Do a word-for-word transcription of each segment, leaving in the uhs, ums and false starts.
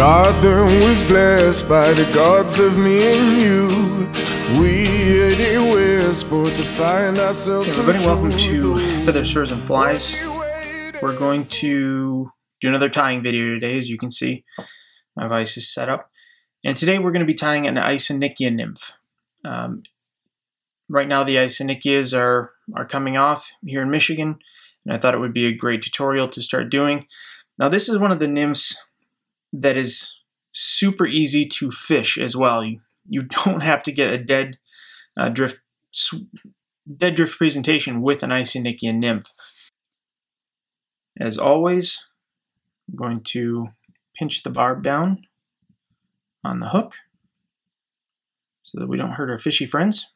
garden was blessed by the gods of me and you. We anyways for to find ourselves. Hey everybody, welcome to Feather Swords and Flies. We're going to do another tying video today. As you can see, my vise is set up. And today we're going to be tying an Isonychia nymph. Um, right now the Isonychias are, are coming off here in Michigan, and I thought it would be a great tutorial to start doing. Now this is one of the nymphs that is super easy to fish as well. You, you don't have to get a dead uh, drift dead drift presentation with an Isonychia nymph. As always, I'm going to pinch the barb down on the hook so that we don't hurt our fishy friends.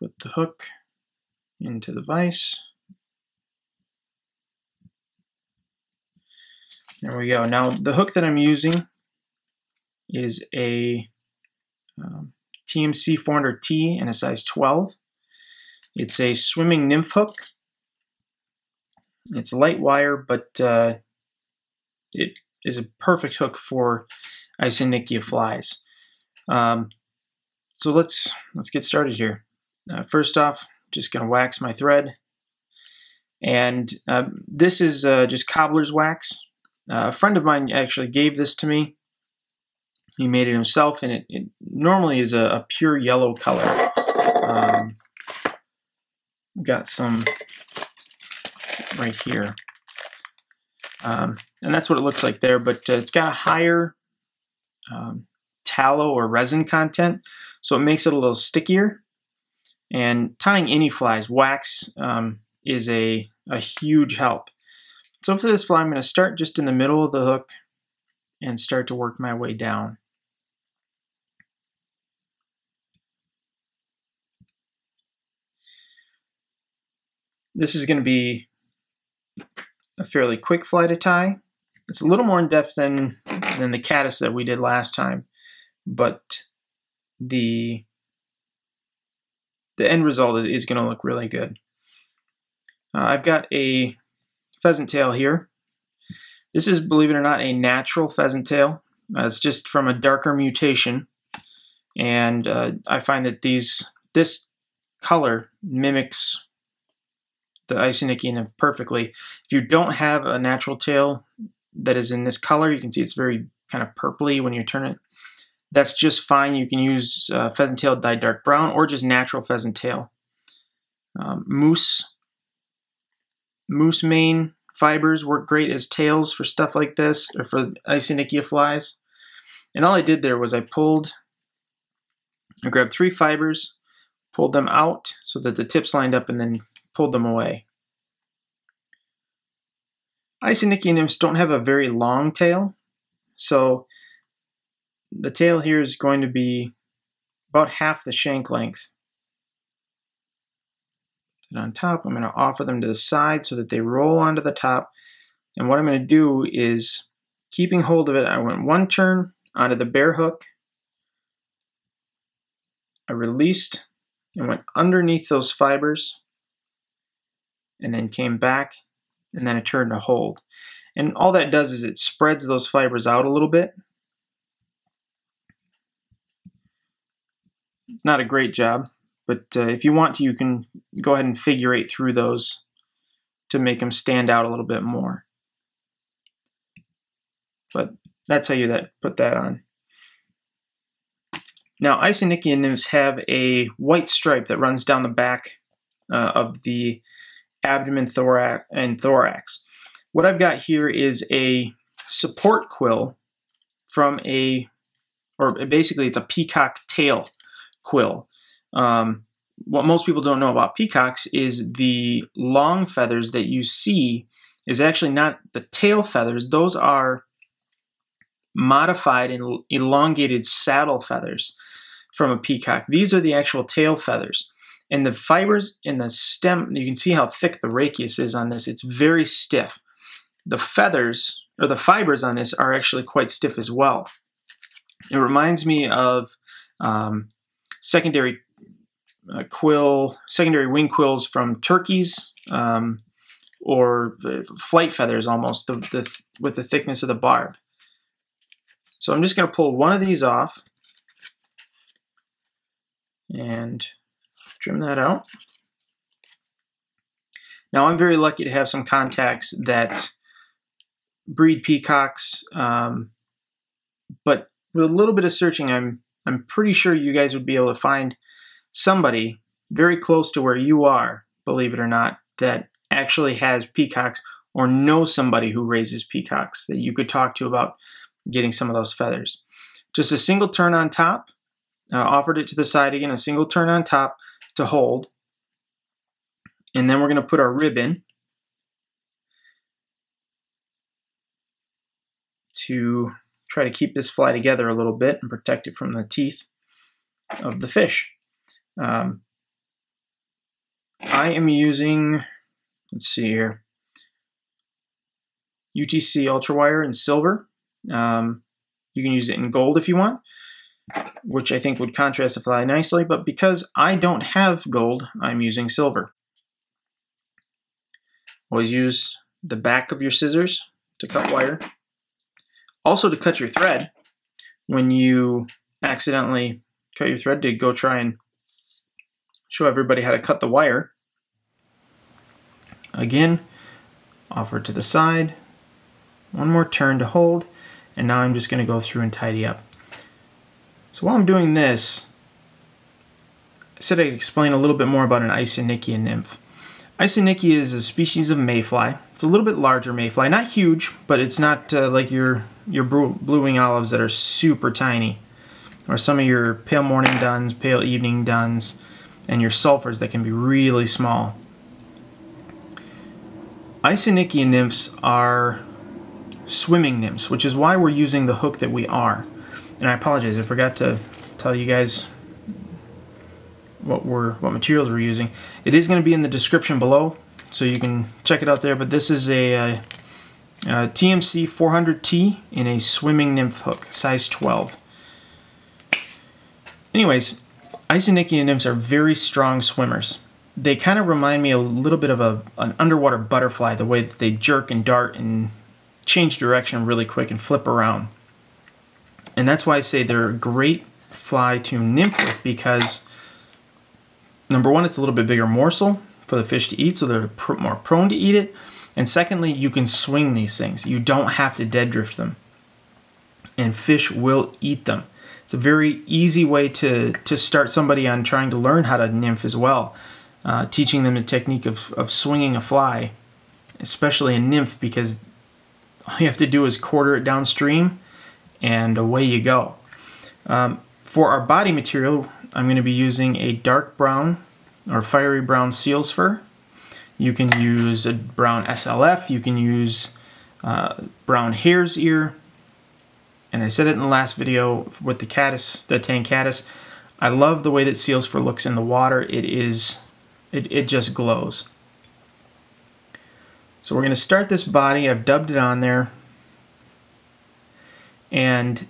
Put the hook into the vise. There we go. Now the hook that I'm using is a um, T M C four hundred T in a size twelve. It's a swimming nymph hook. It's light wire, but uh, it is a perfect hook for Isonychia flies. Um, so let's let's get started here. Uh, first off, just gonna wax my thread, and uh, this is uh, just cobbler's wax. Uh, a friend of mine actually gave this to me. He made it himself, and it, it normally is a, a pure yellow color. Um, got some right here. Um, and that's what it looks like there, but uh, it's got a higher um, tallow or resin content, so it makes it a little stickier. And tying any flies, wax um, is a, a huge help. So for this fly, I'm going to start just in the middle of the hook and start to work my way down. This is going to be a fairly quick fly to tie. It's a little more in depth than, than the caddis that we did last time, but the, the end result is, is going to look really good. Uh, I've got a pheasant tail here. This is, believe it or not, a natural pheasant tail. Uh, it's just from a darker mutation, and uh, I find that these this color mimics the Isonychia nymph perfectly. If you don't have a natural tail that is in this color, you can see it's very kind of purpley when you turn it. That's just fine. You can use uh, pheasant tail dyed dark brown or just natural pheasant tail. Um, moose Moose mane fibers work great as tails for stuff like this, or for Isonychia flies. And all I did there was I pulled, I grabbed three fibers, pulled them out so that the tips lined up, and then pulled them away. Isonychia nymphs don't have a very long tail, so the tail here is going to be about half the shank length. And on top, I'm going to offer them to the side so that they roll onto the top. And what I'm going to do is, keeping hold of it, I went one turn onto the bare hook. I released and went underneath those fibers, and then came back, and then I turned to hold. And all that does is it spreads those fibers out a little bit. Not a great job. But uh, if you want to, you can go ahead and figure eight through those to make them stand out a little bit more. But that's how you that put that on. Now, Isonychia nymphs have a white stripe that runs down the back uh, of the abdomen, thorax, and thorax. What I've got here is a support quill from a, or basically it's a peacock tail quill. Um, what most people don't know about peacocks is the long feathers that you see is actually not the tail feathers. Those are modified and elongated saddle feathers from a peacock. These are the actual tail feathers. And the fibers in the stem, you can see how thick the rachis is on this. It's very stiff. The feathers, or the fibers on this, are actually quite stiff as well. It reminds me of um, secondary Uh, quill, secondary wing quills from turkeys, um, or flight feathers almost the, the, with the thickness of the barb. So I'm just going to pull one of these off and trim that out. Now I'm very lucky to have some contacts that breed peacocks, um, but with a little bit of searching, I'm I'm pretty sure you guys would be able to find somebody very close to where you are, believe it or not, that actually has peacocks or knows somebody who raises peacocks that you could talk to about getting some of those feathers. Just a single turn on top, uh, offered it to the side again, a single turn on top to hold. And then we're going to put our ribbon to try to keep this fly together a little bit and protect it from the teeth of the fish. Um, I am using, let's see here, U T C UltraWire in silver. Um, you can use it in gold if you want, which I think would contrast the fly nicely, but because I don't have gold, I'm using silver. Always use the back of your scissors to cut wire. Also to cut your thread when you accidentally cut your thread, to go try and show everybody how to cut the wire. Again, offer it to the side. One more turn to hold, and now I'm just going to go through and tidy up. So while I'm doing this, I said I'd explain a little bit more about an Isonychia nymph. Isonychia is a species of mayfly. It's a little bit larger mayfly, not huge, but it's not uh, like your your blue-wing olives that are super tiny, or some of your pale morning duns, pale evening duns, and your sulfurs that can be really small. Isonychia nymphs are swimming nymphs, which is why we're using the hook that we are. And I apologize, I forgot to tell you guys what we're what materials we're using. It is going to be in the description below, so you can check it out there. But this is a, a, a T M C four hundred T in a swimming nymph hook, size twelve. Anyways, Isonychia nymphs are very strong swimmers. They kind of remind me a little bit of a an underwater butterfly, the way that they jerk and dart and change direction really quick and flip around. And that's why I say they're a great fly to nymph with, because number one, it's a little bit bigger morsel for the fish to eat, so they're pr more prone to eat it. And secondly, you can swing these things. You don't have to dead drift them, and fish will eat them. It's a very easy way to, to start somebody on trying to learn how to nymph as well, uh, teaching them the technique of, of swinging a fly, especially a nymph, because all you have to do is quarter it downstream, and away you go. Um, for our body material, I'm going to be using a dark brown or fiery brown seal's fur. You can use a brown S L F, you can use uh, brown hare's ear, and I said it in the last video with the caddis, the tang caddis. I love the way that seal's fur looks in the water. It is, it, it just glows. So we're going to start this body. I've dubbed it on there, and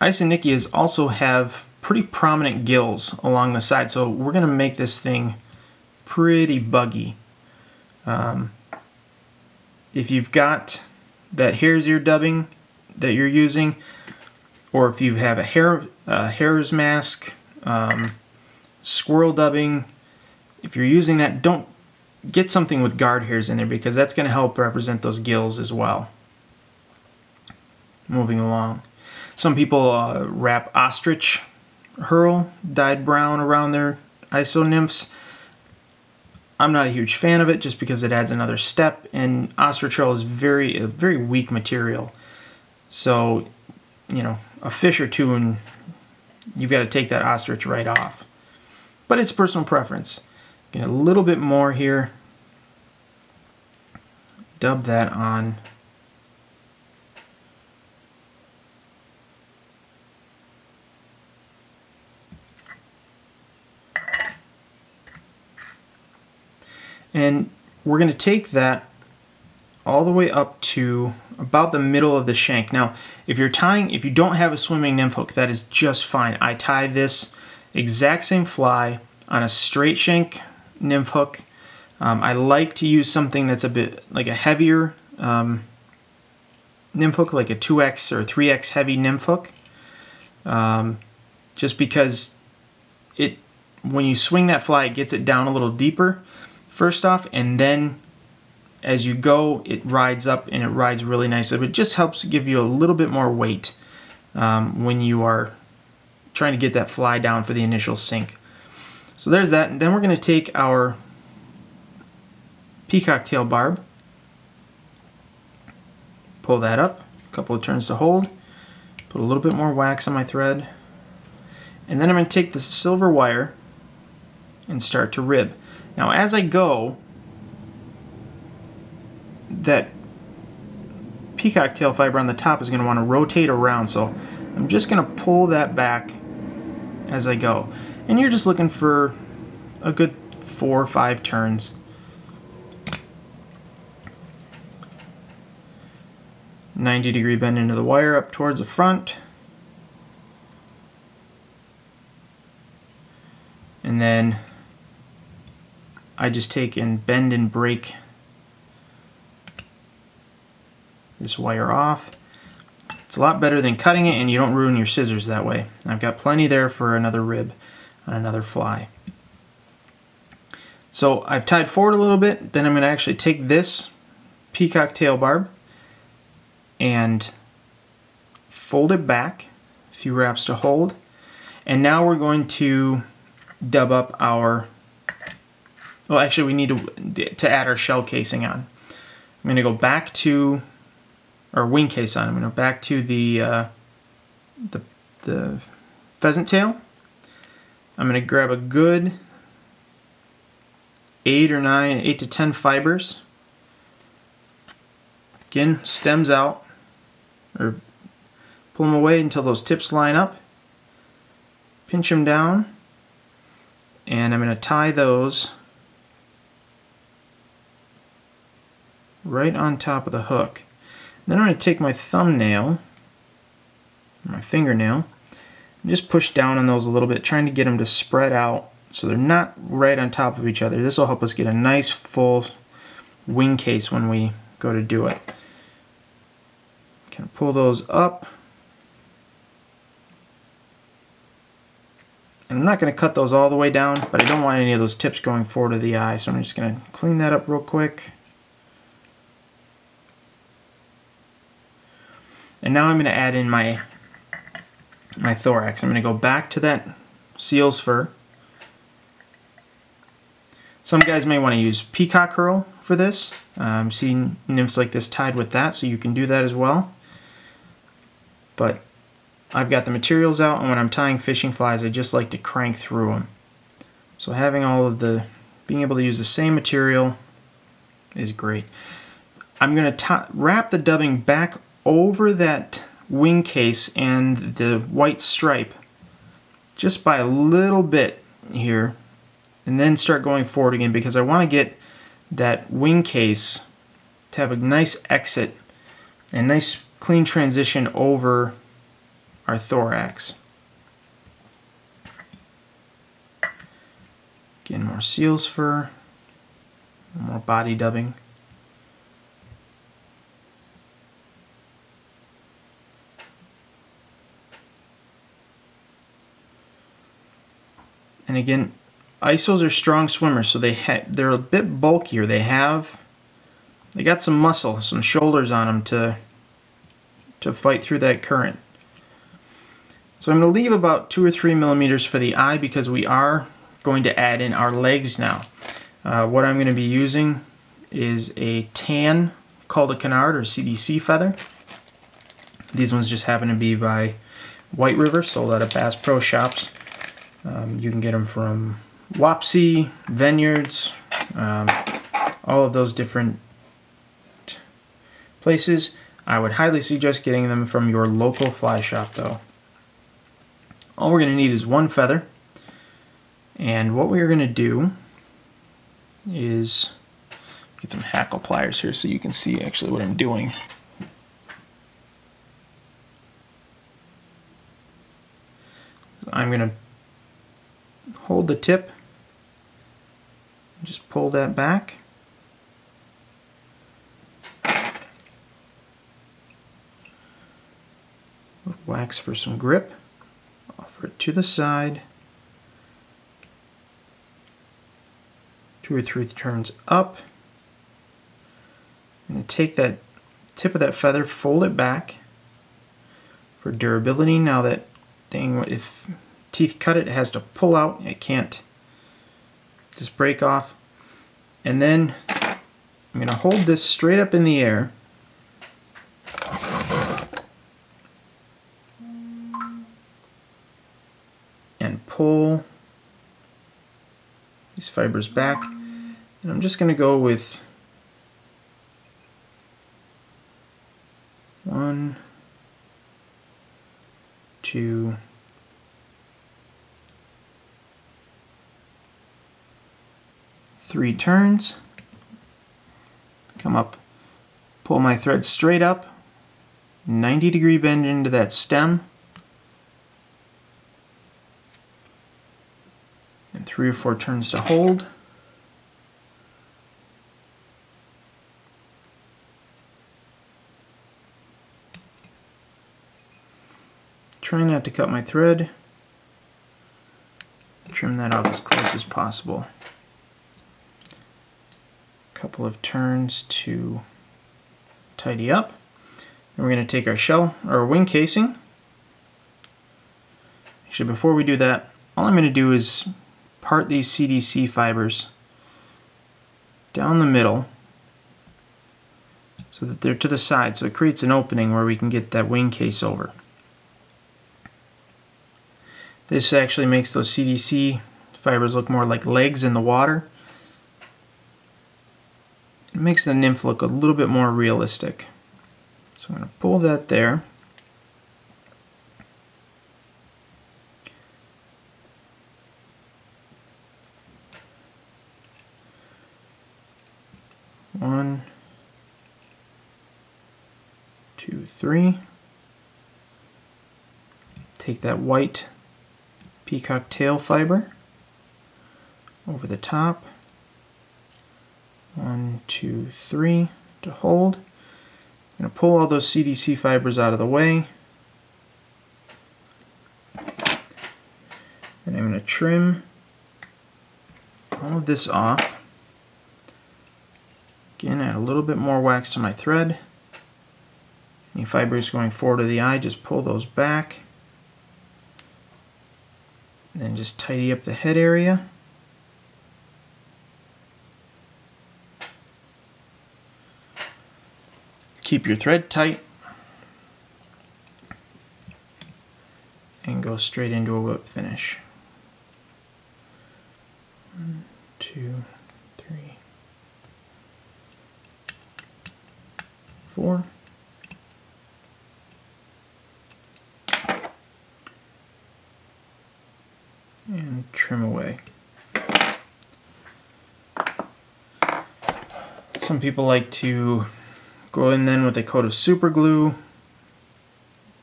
Isonychias also have pretty prominent gills along the side, so we're going to make this thing pretty buggy. Um, if you've got that hare's ear dubbing that you're using, or if you have a hare, a hare's mask, um, squirrel dubbing, if you're using that, don't get something with guard hairs in there, because that's going to help represent those gills as well. Moving along, some people uh, wrap ostrich Hurl dyed brown around their iso nymphs. I'm not a huge fan of it, just because it adds another step, and ostrich hurl is very a very weak material. So, you know, a fish or two and you've got to take that ostrich right off. But it's personal preference. Get a little bit more here. Dub that on. And we're going to take that all the way up to about the middle of the shank. Now, if you're tying, if you don't have a swimming nymph hook, that is just fine. I tie this exact same fly on a straight shank nymph hook, Um, I like to use something that's a bit like a heavier um, nymph hook, like a two X or three X heavy nymph hook, um, just because it when you swing that fly, it gets it down a little deeper first off, and then as you go, it rides up and it rides really nicely. But it just helps give you a little bit more weight um, when you are trying to get that fly down for the initial sink. So there's that, and then we're going to take our peacock tail barb, pull that up, a couple of turns to hold, put a little bit more wax on my thread, and then I'm going to take the silver wire and start to rib. Now as I go, that peacock tail fiber on the top is going to want to rotate around, so I'm just going to pull that back as I go. And you're just looking for a good four or five turns. ninety degree bend into the wire up towards the front. And then I just take and bend and break this wire off. It's a lot better than cutting it, and you don't ruin your scissors that way. I've got plenty there for another rib on another fly. So I've tied forward a little bit, then I'm going to actually take this peacock tail barb and fold it back, a few wraps to hold, and now we're going to dub up our, well actually we need to, to add our shell casing on. I'm going to go back to or wing case on. I'm going to back to the, uh, the, the pheasant tail. I'm going to grab a good eight or nine, eight to ten fibers. Again, stems out, or pull them away until those tips line up. Pinch them down, and I'm going to tie those right on top of the hook. Then I'm going to take my thumbnail, my fingernail, and just push down on those a little bit, trying to get them to spread out so they're not right on top of each other. This will help us get a nice full wing case when we go to do it. Kind of pull those up. And I'm not going to cut those all the way down, but I don't want any of those tips going forward of the eye, so I'm just going to clean that up real quick. And now I'm going to add in my my thorax. I'm going to go back to that seal's fur. Some guys may want to use peacock curl for this. I'm um, seeing nymphs like this tied with that, so you can do that as well. But I've got the materials out, and when I'm tying fishing flies, I just like to crank through them. So having all of the, being able to use the same material is great. I'm going to wrap the dubbing back over that wing case and the white stripe just by a little bit here, and then start going forward again, because I want to get that wing case to have a nice exit and nice clean transition over our thorax. Again, more seal's fur, more body dubbing. And again, isos are strong swimmers, so they ha they're a bit bulkier. They have, they got some muscle, some shoulders on them to, to fight through that current. So I'm going to leave about two or three millimeters for the eye, because we are going to add in our legs now. Uh, what I'm going to be using is a tan called a canard or C D C feather. These ones just happen to be by White River, sold out of Bass Pro Shops. Um, you can get them from Wapsi, Vineyards, um, all of those different places. I would highly suggest getting them from your local fly shop though. All we're going to need is one feather, and what we're going to do is get some hackle pliers here so you can see actually what I'm doing. So I'm going to hold the tip Just pull that back. Wax for some grip. Offer it to the side. Two or three turns up. I'm going to take that tip of that feather, fold it back for durability. Now that thing, if teeth cut it, it has to pull out. It can't just break off. And then I'm going to hold this straight up in the air. Pull these fibers back, and I'm just going to go with one, two, three turns, come up, pull my thread straight up, ninety degree bend into that stem, three or four turns to hold. Try not to cut my thread. Trim that off as close as possible. A couple of turns to tidy up. And we're going to take our shell, our wing casing. Actually, before we do that, all I'm going to do is part these C D C fibers down the middle so that they're to the side, so it creates an opening where we can get that wing case over. This actually makes those C D C fibers look more like legs in the water. It makes the nymph look a little bit more realistic. So I'm going to pull that there. One, two, three. Take that white peacock tail fiber over the top. One, two, three to hold. I'm going to pull all those C D C fibers out of the way. And I'm going to trim all of this off. Again, add a little bit more wax to my thread. Any fibers going forward of the eye, just pull those back. And then just tidy up the head area. Keep your thread tight. And go straight into a whip finish. One, two, three. Four. And trim away. Some people like to go in then with a coat of super glue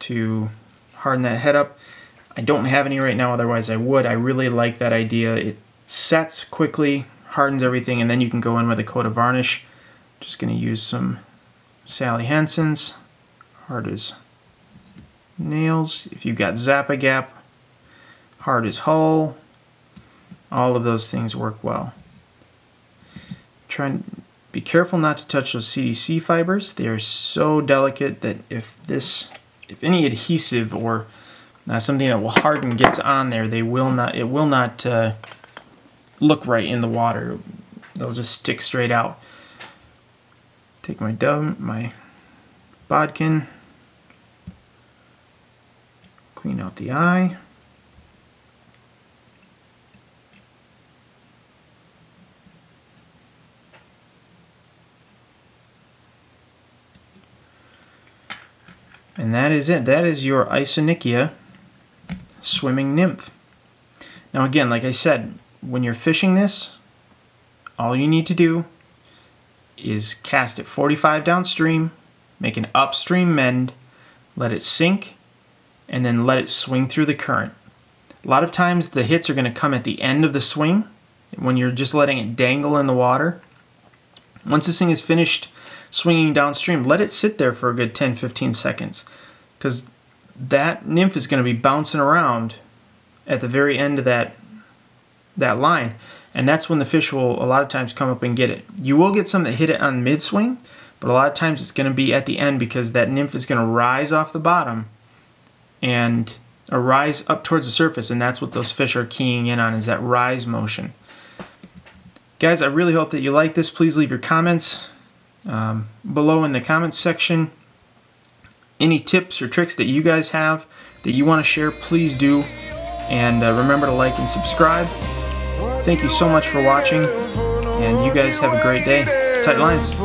to harden that head up. I don't have any right now, otherwise I would. I really like that idea. It sets quickly, hardens everything, and then you can go in with a coat of varnish. I'm just going to use some Sally Hansen's Hard as Nails. If you've got Zappa Gap, Hard as Hull, all of those things work well. Try and be careful not to touch those C D C fibers. They are so delicate that if this, if any adhesive or uh, something that will harden gets on there, they will not. It will not uh, look right in the water. They'll just stick straight out. Take my dub, my bodkin, clean out the eye, and that is it. That is your Isonychia swimming nymph. Now again, like I said, when you're fishing this, all you need to do is cast at forty-five downstream, make an upstream mend, let it sink, and then let it swing through the current. A lot of times the hits are going to come at the end of the swing, when you're just letting it dangle in the water. Once this thing is finished swinging downstream, let it sit there for a good ten to fifteen seconds, because that nymph is going to be bouncing around at the very end of that that line, and that's when the fish will a lot of times come up and get it. You will get some that hit it on mid-swing, but a lot of times it's going to be at the end, because that nymph is going to rise off the bottom and or rise up towards the surface, and that's what those fish are keying in on, is that rise motion. Guys, I really hope that you like this. Please leave your comments um, below in the comments section. Any tips or tricks that you guys have that you want to share, please do. And uh, remember to like and subscribe. Thank you so much for watching, and you guys have a great day. Tight lines.